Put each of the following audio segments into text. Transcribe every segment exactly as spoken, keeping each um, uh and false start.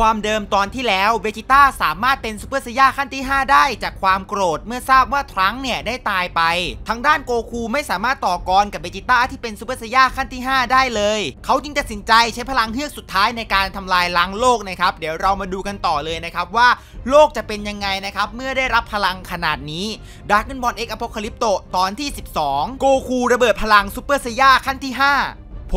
ความเดิมตอนที่แล้วเวจิต้าสามารถเป็นซูเปอร์ไซย่าขั้นที่ห้าได้จากความโกรธเมื่อทราบว่าทรังก์เนี่ยได้ตายไปทางด้านโกคูไม่สามารถต่อกรกับเวจิต้าที่เป็นซูเปอร์ไซย่าขั้นที่ห้าได้เลยเขาจึงตัดสินใจใช้พลังเฮือกสุดท้ายในการทำลายล้างโลกนะครับเดี๋ยวเรามาดูกันต่อเลยนะครับว่าโลกจะเป็นยังไงนะครับเมื่อได้รับพลังขนาดนี้ดาร์กบอลเอ็กซ์อพอลิปโตตอนที่สิบสองโกคูระเบิดพลังซูเปอร์ไซย่าขั้นที่ห้า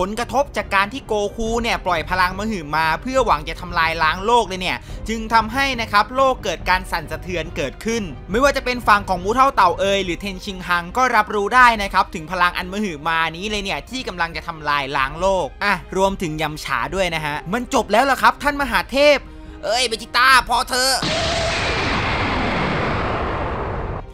ผลกระทบจากการที่โกคูเนี่ยปล่อยพลังมหึมาเพื่อหวังจะทำลายล้างโลกเลยเนี่ยจึงทำให้นะครับโลกเกิดการสั่นสะเทือนเกิดขึ้นไม่ว่าจะเป็นฝั่งของมูเท่าเต่าเอยหรือเทนชิงฮังก็รับรู้ได้นะครับถึงพลังอันมหึมานี้เลยเนี่ยที่กำลังจะทำลายล้างโลกอ่ะรวมถึงยำฉาด้วยนะฮะมันจบแล้วล่ะครับท่านมหาเทพเอ้ยเวจิต้าพอเธอ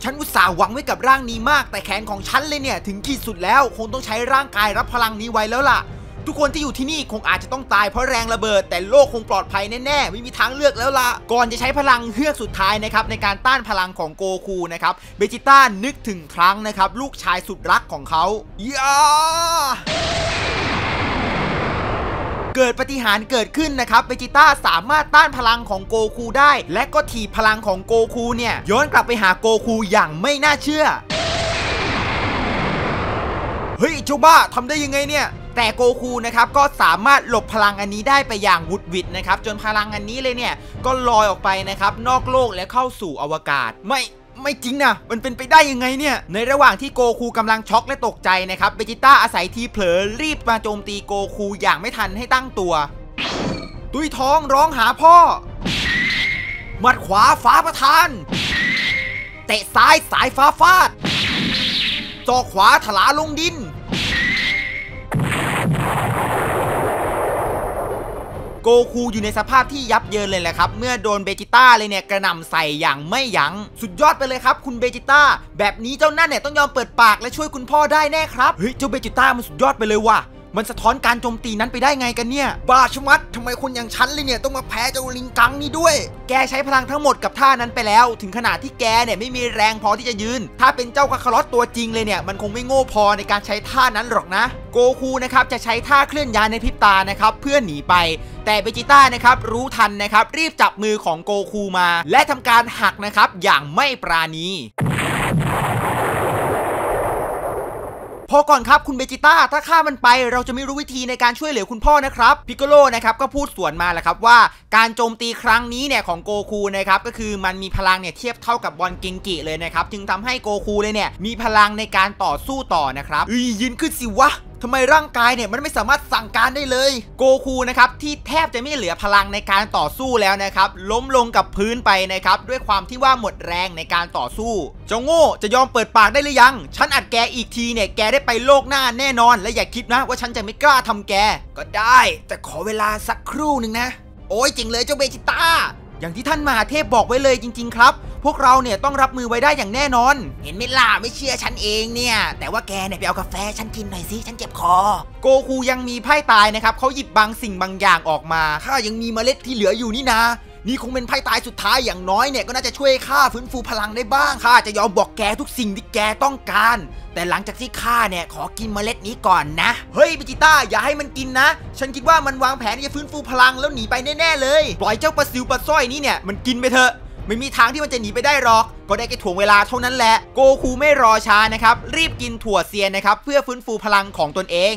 ฉันอุตส่าห์หวังไว้กับร่างนี้มากแต่แขนของฉันเลยเนี่ยถึงขีดสุดแล้วคงต้องใช้ร่างกายรับพลังนี้ไว้แล้วล่ะทุกคนที่อยู่ที่นี่คงอาจจะต้องตายเพราะแรงระเบิดแต่โลกคงปลอดภัยแน่ๆไม่มีทางเลือกแล้วล่ะก่อนจะใช้พลังเฮือกสุดท้ายนะครับในการต้านพลังของโกคูนะครับเวจิต้านึกถึงครั้งนะครับลูกชายสุดรักของเขาย่าเกิดปฏิหารเกิดขึ้นนะครับเวจิต้าสามารถต้านพลังของโกคูได้และก็ถีบพลังของโกคูเนี่ยย้อนกลับไปหาโกคูอย่างไม่น่าเชื่อเฮ้ยเจ้าบ้าทำได้ยังไงเนี่ยแต่โกคูนะครับก็สามารถหลบพลังอันนี้ได้ไปอย่างวุดวิดนะครับจนพลังอันนี้เลยเนี่ยก็ลอยออกไปนะครับนอกโลกและเข้าสู่อวกาศไม่ไม่จริงนะมันเป็นไปได้ยังไงเนี่ยในระหว่างที่โกคูกำลังช็อกและตกใจนะครับเวจิต้าอาศัยทีเผลอรีบมาโจมตีโกคูอย่างไม่ทันให้ตั้งตัวตุ้ยท้องร้องหาพ่อหมัดขวาฟ้าประทานเตะซ้ายสายฟ้าฟาดศอกขวาถลาลงดินโกคูอยู่ในสภาพที่ยับเยินเลยแหละครับเมื่อโดนเวจิต้าเลยเนี่ยกระหน่ำใส่อย่างไม่ยั้งสุดยอดไปเลยครับคุณเวจิต้าแบบนี้เจ้านั่นเนี่ยต้องยอมเปิดปากและช่วยคุณพ่อได้แน่ครับเฮ้ยเจ้าเวจิต้ามันสุดยอดไปเลยว่ะมันสะท้อนการโจมตีนั้นไปได้ไงกันเนี่ยบ้าชะมัดทำไมคนอย่างฉันเลยเนี่ยต้องมาแพ้เจ้าลิงกังนี่ด้วยแกใช้พลังทั้งหมดกับท่านั้นไปแล้วถึงขนาดที่แกเนี่ยไม่มีแรงพอที่จะยืนถ้าเป็นเจ้าคาคาลอตตัวจริงเลยเนี่ยมันคงไม่โง่พอในการใช้ท่านั้นหรอกนะโกคูนะครับจะใช้ท่าเคลื่อนย้ายในพริบตานะครับเพื่อหนีไปแต่เวจิต้านะครับรู้ทันนะครับรีบจับมือของโกคูมาและทำการหักนะครับอย่างไม่ปราณีพอก่อนครับคุณเวจิต้าถ้าฆ่ามันไปเราจะไม่รู้วิธีในการช่วยเหลือคุณพ่อนะครับพิกโกโลนะครับก็พูดสวนมาแหละครับว่าการโจมตีครั้งนี้เนี่ยของโกคูนะครับก็คือมันมีพลังเนี่ยเทียบเท่ากับบอลกิงกิเลยนะครับจึงทำให้โกคูเลยเนี่ยมีพลังในการต่อสู้ต่อนะครับอือยืนขึ้นสิวะทำไมร่างกายเนี่ยมันไม่สามารถสั่งการได้เลยโกคูนะครับที่แทบจะไม่เหลือพลังในการต่อสู้แล้วนะครับล้มลงกับพื้นไปนะครับด้วยความที่ว่าหมดแรงในการต่อสู้เจ้าโง่จะยอมเปิดปากได้หรือยังฉันอัดแกอีกทีเนี่ยแกได้ไปโลกหน้าแน่นอนและอย่าคิดนะว่าฉันจะไม่กล้าทำแกก็ได้แต่ขอเวลาสักครู่หนึ่งนะโอ้ยจริงเลยเจ้าเวจิต้าอย่างที่ท่านมหาเทพบอกไว้เลยจริงๆครับพวกเราเนี่ยต้องรับมือไว้ได้อย่างแน่นอนเห็นไหมล่ะไม่เชื่อฉันเองเนี่ยแต่ว่าแกเนี่ยไปเอากาแฟฉันกินหน่อยสิฉันเจ็บคอโกคูยังมีไพ่ตายนะครับเขาหยิบบางสิ่งบางอย่างออกมาข้ายังมีเมล็ดที่เหลืออยู่นี่นะนี่คงเป็นไพ่ตายสุดท้ายอย่างน้อยเนี่ยก็น่าจะช่วยข้าฟื้นฟูพลังได้บ้างข้าจะยอมบอกแกทุกสิ่งที่แกต้องการแต่หลังจากที่ข้าเนี่ยขอกินเมล็ดนี้ก่อนนะเฮ้ยเวจิต้าอย่าให้มันกินนะฉันคิดว่ามันวางแผนจะฟื้นฟูพลังแล้วหนีไปแน่ๆเลยปล่อยเจ้าปลาซิวปลาสร้อยนี่เนี่ยมันกินไปเถอะไม่มีทางที่มันจะหนีไปได้หรอกก็ได้แค่ถ่วงเวลาเท่านั้นแหละโกคูไม่รอช้านะครับรีบกินถั่วเซียนนะครับเพื่อฟื้นฟูพลังของตนเอง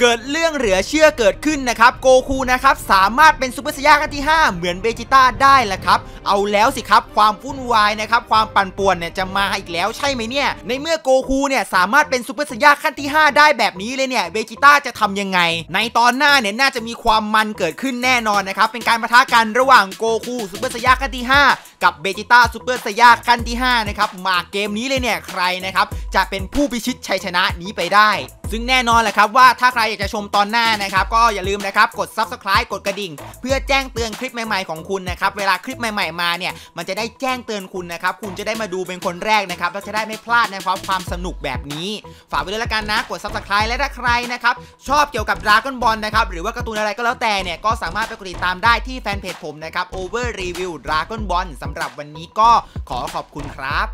เกิดเรื่องเหลือเชื่อเกิดขึ้นนะครับโกคูนะครับสามารถเป็นซูเปอร์ไซย่าขั้นที่ห้าเหมือนเวจิต้าได้ละครับเอาแล้วสิครับความวุ่นวายนะครับความปั่นป่วนเนี่ยจะมาอีกแล้วใช่ไหมเนี่ยในเมื่อโกคูเนี่ยสามารถเป็นซูเปอร์ไซย่าขั้นที่ห้าได้แบบนี้เลยเนี่ยเวจิต้าจะทำยังไงในตอนหน้าเนี่ยน่าจะมีความมันเกิดขึ้นแน่นอนนะครับเป็นการปะทะกันระหว่างโกคูซูเปอร์ไซย่าขั้นที่ห้ากับเวจิต้าซูเปอร์ไซย่าขั้นที่ห้านะครับมาเกมนี้เลยเนี่ยใครนะครับจะเป็นผู้พิชิตชัยชนะนี้ไปได้ซึ่งแน่นอนแหละครับว่าถ้าใครอยากจะชมตอนหน้านะครับก็อย่าลืมนะครับกด ซับสไครบ์ กดกระดิ่งเพื่อแจ้งเตือนคลิปใหม่ๆของคุณนะครับเวลาคลิปใหม่ๆมาเนี่ยมันจะได้แจ้งเตือนคุณนะครับคุณจะได้มาดูเป็นคนแรกนะครับแล้วจะได้ไม่พลาดนะครับความสนุกแบบนี้ฝากไว้ด้วยละกันนะกด ซับสไครบ์ และถ้าใครนะครับชอบเกี่ยวกับดราก้อนบอลนะครับหรือว่าการ์ตูนอะไรก็แล้วแต่เนี่ยก็สามารถไปกดติดตามได้ที่แฟนเพจผมนะครับ Over Review Dragon Ball สำหรับวันนี้ก็ขอขอบคุณครับ